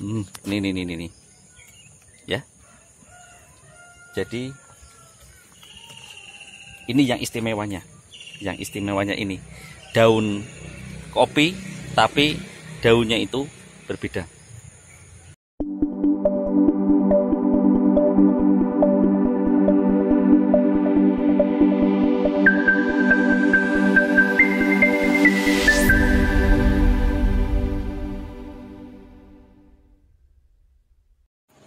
Ini. Ya. Jadi ini yang istimewanya. Yang istimewanya ini daun kopi, tapi daunnya itu berbeda.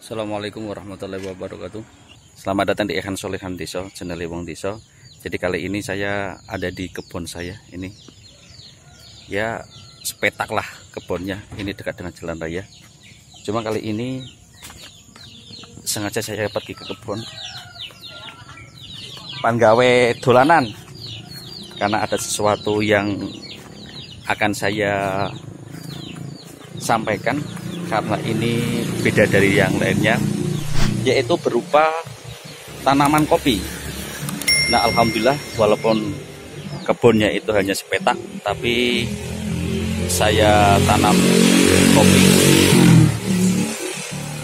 Assalamualaikum warahmatullahi wabarakatuh. Selamat datang di Ehan Solehan Diso, channel Wong Diso. Jadi kali ini saya ada di kebun saya ini. Ya, sepetak lah kebunnya. Ini dekat dengan jalan raya. Cuma kali ini sengaja saya pergi ke kebun panggawe dolanan, karena ada sesuatu yang akan saya sampaikan, karena ini beda dari yang lainnya, yaitu berupa tanaman kopi. Nah, alhamdulillah walaupun kebunnya itu hanya sepetak, tapi saya tanam kopi.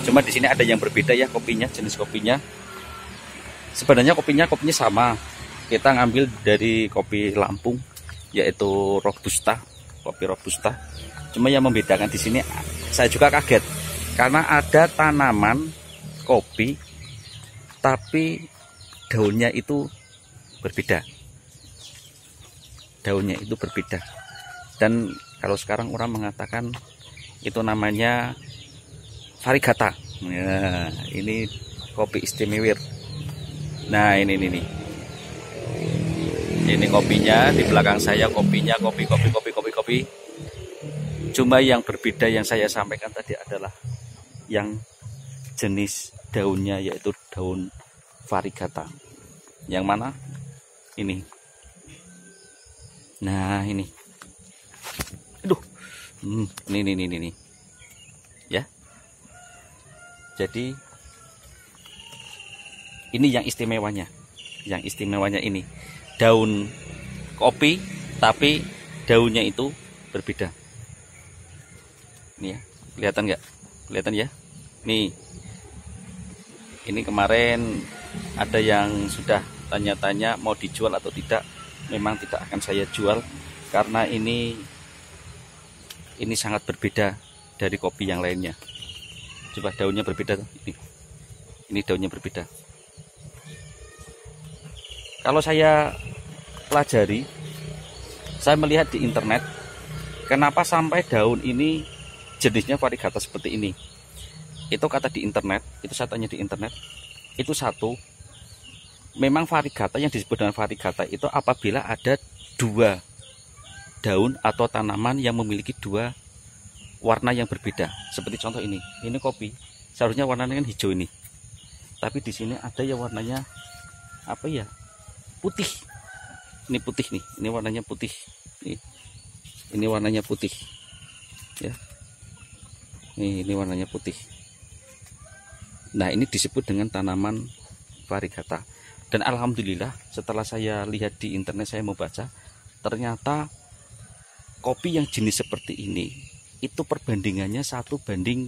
Cuma di sini ada yang berbeda ya kopinya, jenis kopinya. Sebenarnya kopinya sama. Kita ngambil dari kopi Lampung, yaitu Robusta, kopi Robusta. Cuma yang membedakan di sini, saya juga kaget karena ada tanaman kopi tapi daunnya itu berbeda. Daunnya itu berbeda. Dan kalau sekarang orang mengatakan itu namanya variegata. Nah, ini kopi istimewa. Nah, ini. Ini kopinya di belakang saya, kopinya kopi. Cuma yang berbeda yang saya sampaikan tadi adalah yang jenis daunnya, yaitu daun variegata. Yang mana? Ini. Nah, ini. Aduh. Ini. Ya. Jadi ini yang istimewanya. Yang istimewanya ini daun kopi tapi daunnya itu berbeda. Ini ya, kelihatan nggak? Kelihatan ya? Nih, ini kemarin ada yang sudah tanya-tanya mau dijual atau tidak. Memang tidak akan saya jual karena ini sangat berbeda dari kopi yang lainnya. Coba daunnya berbeda. Ini daunnya berbeda. Kalau saya pelajari, saya melihat di internet, kenapa sampai daun ini jenisnya variegata seperti ini. Itu kata di internet, itu saya tanya di internet. Itu satu, memang variegata, yang disebut dengan variegata itu apabila ada dua daun atau tanaman yang memiliki dua warna yang berbeda. Seperti contoh ini kopi. Seharusnya warnanya kan hijau ini. Tapi di sini ada yang warnanya apa ya? Putih. Ini putih nih, ini warnanya putih. Ini warnanya putih. Ya. Nih, ini warnanya putih. Nah, ini disebut dengan tanaman variegata. Dan alhamdulillah setelah saya lihat di internet, saya membaca, ternyata kopi yang jenis seperti ini itu perbandingannya 1 banding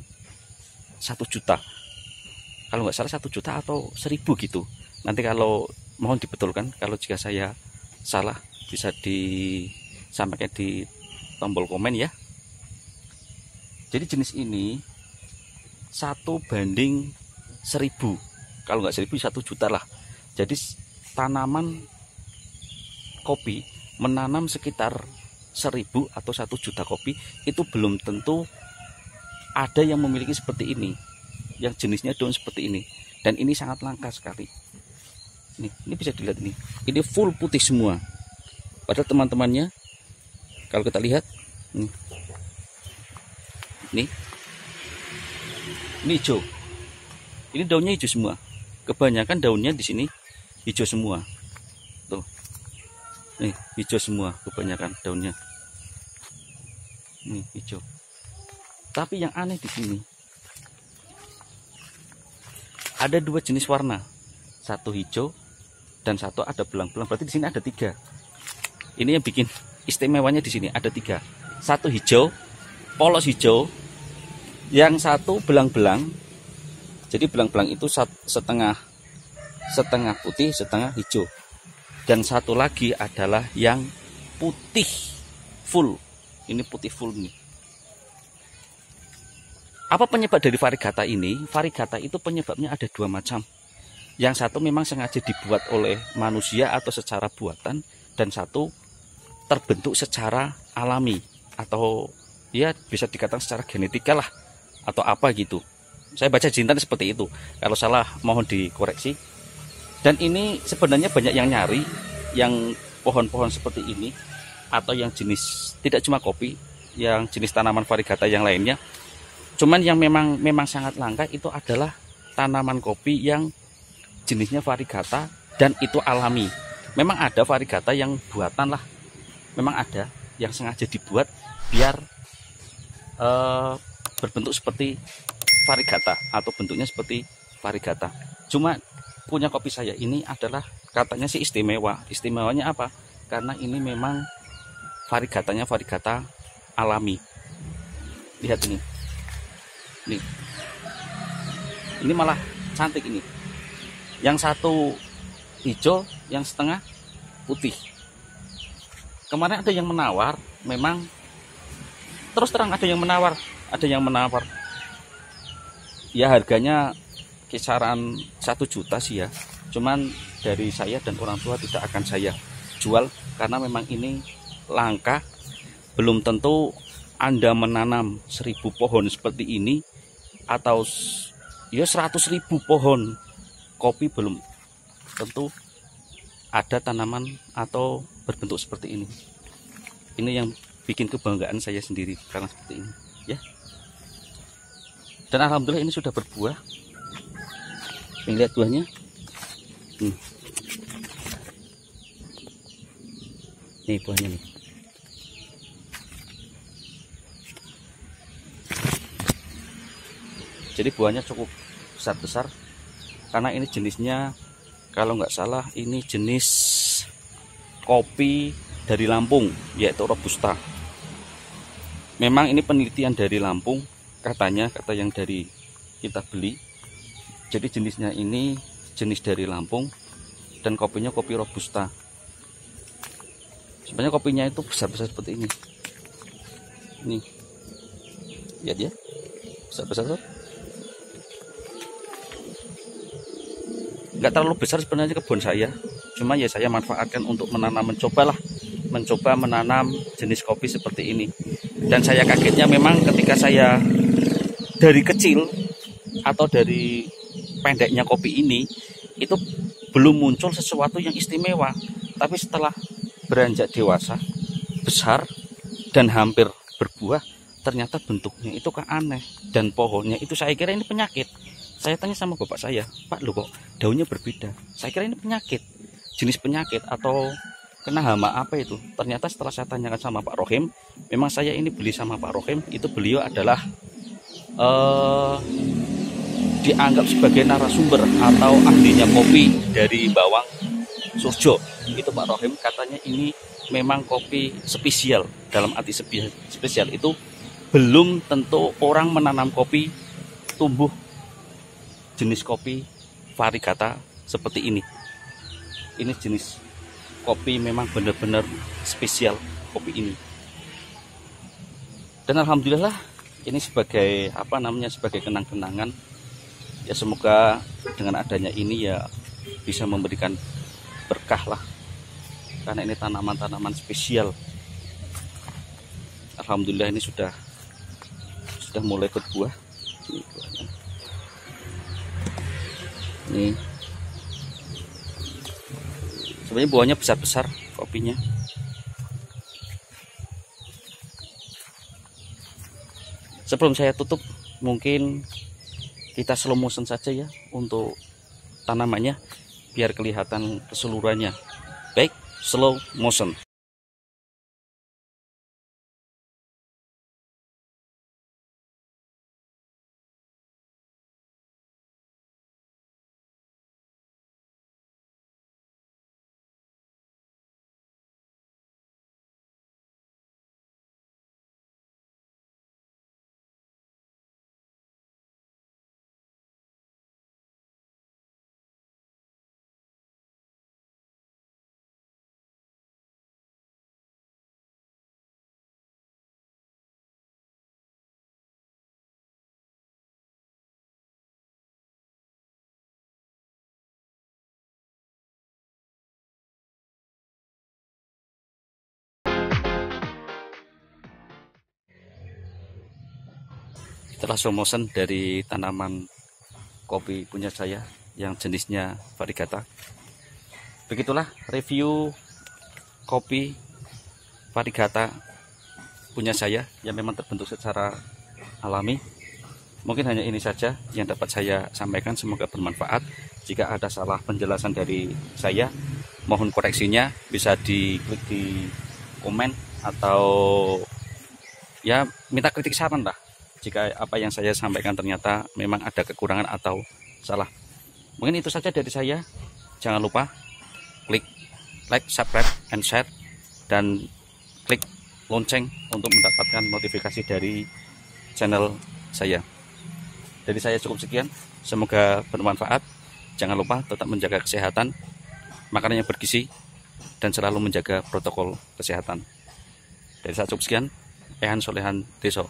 1 juta. Kalau nggak salah 1 juta atau 1000 gitu. Nanti kalau mohon dibetulkan, kalau jika saya salah bisa disampaikan di tombol komen ya. Jadi jenis ini 1 banding 1000, kalau nggak 1000 1 juta lah. Jadi tanaman kopi menanam sekitar 1000 atau 1 juta kopi itu belum tentu ada yang memiliki seperti ini, yang jenisnya daun seperti ini. Dan ini sangat langka sekali. Ini bisa dilihat ini full putih semua. Padahal teman-temannya, kalau kita lihat, nih, ini hijau. Ini daunnya hijau semua. Kebanyakan daunnya di sini hijau semua. Tuh. Nih, hijau semua kebanyakan daunnya. Nih, hijau. Tapi yang aneh di sini ada dua jenis warna. Satu hijau dan satu ada belang-belang. Berarti di sini ada 3. Ini yang bikin istimewanya di sini ada 3. Satu hijau, polos hijau, Yang satu belang-belang. Jadi belang-belang itu setengah putih, setengah hijau. Dan satu lagi adalah yang putih full. Ini putih full nih. Apa penyebab dari variegata ini? Variegata itu penyebabnya ada dua macam. Yang satu memang sengaja dibuat oleh manusia atau secara buatan. Dan satu terbentuk secara alami. Atau ya bisa dikatakan secara genetika lah. Atau apa gitu. Saya baca jintan seperti itu. Kalau salah mohon dikoreksi. Dan ini sebenarnya banyak yang nyari. Yang pohon-pohon seperti ini. Atau yang jenis, tidak cuma kopi, yang jenis tanaman variegata yang lainnya. Cuman yang memang sangat langka itu adalah tanaman kopi yang jenisnya variegata dan itu alami. Memang ada variegata yang buatan lah. Memang ada yang sengaja dibuat biar berbentuk seperti variegata atau bentuknya seperti variegata. Cuma punya kopi saya ini adalah katanya sih istimewa. Istimewanya apa? Karena ini memang variegatanya variegata alami. Lihat ini. Nih. Ini malah cantik ini. Yang satu hijau, yang setengah putih. Kemarin ada yang menawar, memang terus terang ada yang menawar. Ya harganya kisaran 1 juta sih ya. Cuman dari saya dan orang tua tidak akan saya jual karena memang ini langkah. Belum tentu Anda menanam 1000 pohon seperti ini atau ya 100.000 pohon kopi belum tentu ada tanaman atau berbentuk seperti ini. Ini yang bikin kebanggaan saya sendiri karena seperti ini ya. Dan alhamdulillah ini sudah berbuah. Ini lihat buahnya. Nih buahnya nih. Jadi buahnya cukup besar-besar karena ini jenisnya kalau nggak salah ini jenis kopi dari Lampung yaitu Robusta. Memang ini penelitian dari Lampung kata yang dari kita beli. Jadi jenisnya ini jenis dari Lampung dan kopinya kopi Robusta. Sebenarnya kopinya itu besar-besar seperti ini. Nih. Lihat ya. Besar-besar. Nggak terlalu besar sebenarnya kebun saya, cuma ya saya manfaatkan untuk mencoba menanam jenis kopi seperti ini. Dan saya kagetnya memang ketika saya dari kecil atau dari pendeknya kopi ini itu belum muncul sesuatu yang istimewa, tapi setelah beranjak dewasa besar dan hampir berbuah ternyata bentuknya itu aneh dan pohonnya itu saya kira ini penyakit. Saya tanya sama bapak saya, Pak lu kok daunnya berbeda? Saya kira ini penyakit, jenis penyakit atau kena hama apa itu. Ternyata setelah saya tanyakan sama Pak Rohim, memang saya ini beli sama Pak Rohim, itu beliau adalah dianggap sebagai narasumber atau ahlinya kopi dari bawang surjo. Itu Pak Rohim katanya ini memang kopi spesial, dalam arti spesial itu belum tentu orang menanam kopi tumbuh jenis kopi variegata seperti ini. Ini jenis kopi memang benar-benar spesial kopi ini. Dan alhamdulillah ini sebagai sebagai kenang-kenangan. Ya semoga dengan adanya ini ya bisa memberikan berkah lah. Karena ini tanaman-tanaman spesial. Alhamdulillah ini sudah mulai berbuah. Ini buahnya. Nih. Sebenarnya buahnya besar-besar kopinya. Sebelum saya tutup, mungkin kita slow motion saja ya untuk tanamannya biar kelihatan keseluruhannya. Baik, slow motion. Setelah somosen dari tanaman kopi punya saya yang jenisnya variegata. Begitulah review kopi variegata punya saya yang memang terbentuk secara alami. Mungkin hanya ini saja yang dapat saya sampaikan, semoga bermanfaat. Jika ada salah penjelasan dari saya, mohon koreksinya, bisa diklik di komen atau ya minta kritik saran lah. Jika apa yang saya sampaikan ternyata memang ada kekurangan atau salah. Mungkin itu saja dari saya. Jangan lupa klik like, subscribe, and share, dan klik lonceng untuk mendapatkan notifikasi dari channel saya. Dari saya cukup sekian, semoga bermanfaat. Jangan lupa tetap menjaga kesehatan, makanan yang bergizi, dan selalu menjaga protokol kesehatan. Dari saya cukup sekian, Ehan Solehan Diso.